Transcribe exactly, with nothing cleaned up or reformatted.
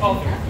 All three.